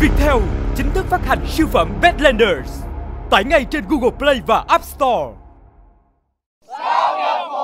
Viettel chính thức phát hành siêu phẩm Badlanders. Tải ngay trên Google Play và App Store. Sao nhập ngũ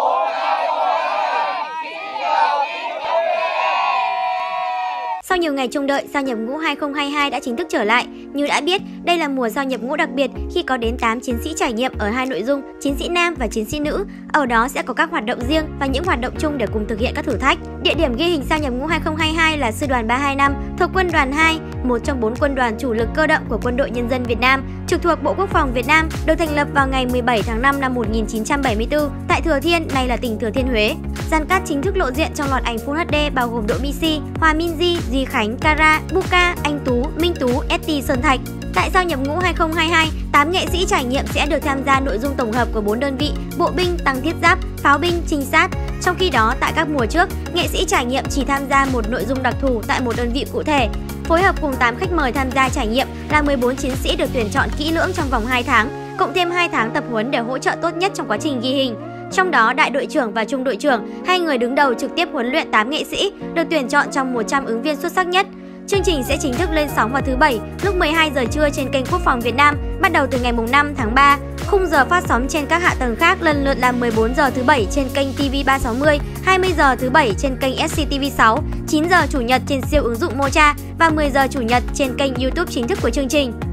sau nhiều ngày trông đợi, Sao nhập ngũ 2022 đã chính thức trở lại. Như đã biết, đây là mùa Sao nhập ngũ đặc biệt khi có đến 8 chiến sĩ trải nghiệm ở hai nội dung, chiến sĩ nam và chiến sĩ nữ. Ở đó sẽ có các hoạt động riêng và những hoạt động chung để cùng thực hiện các thử thách. Địa điểm ghi hình Sao nhập ngũ 2022 là Sư đoàn 325 thuộc Quân đoàn 2, một trong 4 quân đoàn chủ lực cơ động của Quân đội Nhân dân Việt Nam, trực thuộc Bộ Quốc phòng Việt Nam, được thành lập vào ngày 17 tháng 5 năm 1974 tại Thừa Thiên, nay là tỉnh Thừa Thiên Huế. Dàn cast chính thức lộ diện trong loạt ảnh Full HD bao gồm Độ Mixi, Hòa Minzy, Di Khánh, Cara, Buka, Anh Tú, Minh Tú, ST Sơn Thạch. Tại Sao nhập ngũ 2022, 8 nghệ sĩ trải nghiệm sẽ được tham gia nội dung tổng hợp của 4 đơn vị: bộ binh, tăng thiết giáp, pháo binh, trinh sát. Trong khi đó, tại các mùa trước, nghệ sĩ trải nghiệm chỉ tham gia một nội dung đặc thù tại một đơn vị cụ thể. Phối hợp cùng 8 khách mời tham gia trải nghiệm là 14 chiến sĩ được tuyển chọn kỹ lưỡng trong vòng 2 tháng, cộng thêm 2 tháng tập huấn để hỗ trợ tốt nhất trong quá trình ghi hình. Trong đó, đại đội trưởng và trung đội trưởng, hai người đứng đầu trực tiếp huấn luyện 8 nghệ sĩ, được tuyển chọn trong 100 ứng viên xuất sắc nhất. Chương trình sẽ chính thức lên sóng vào thứ Bảy lúc 12 giờ trưa trên kênh Quốc phòng Việt Nam, bắt đầu từ ngày 5 tháng 3. Khung giờ phát sóng trên các hạ tầng khác lần lượt là 14 giờ thứ Bảy trên kênh TV360, 20 giờ thứ Bảy trên kênh SCTV6, 9 giờ Chủ nhật trên siêu ứng dụng Mocha và 10 giờ Chủ nhật trên kênh YouTube chính thức của chương trình.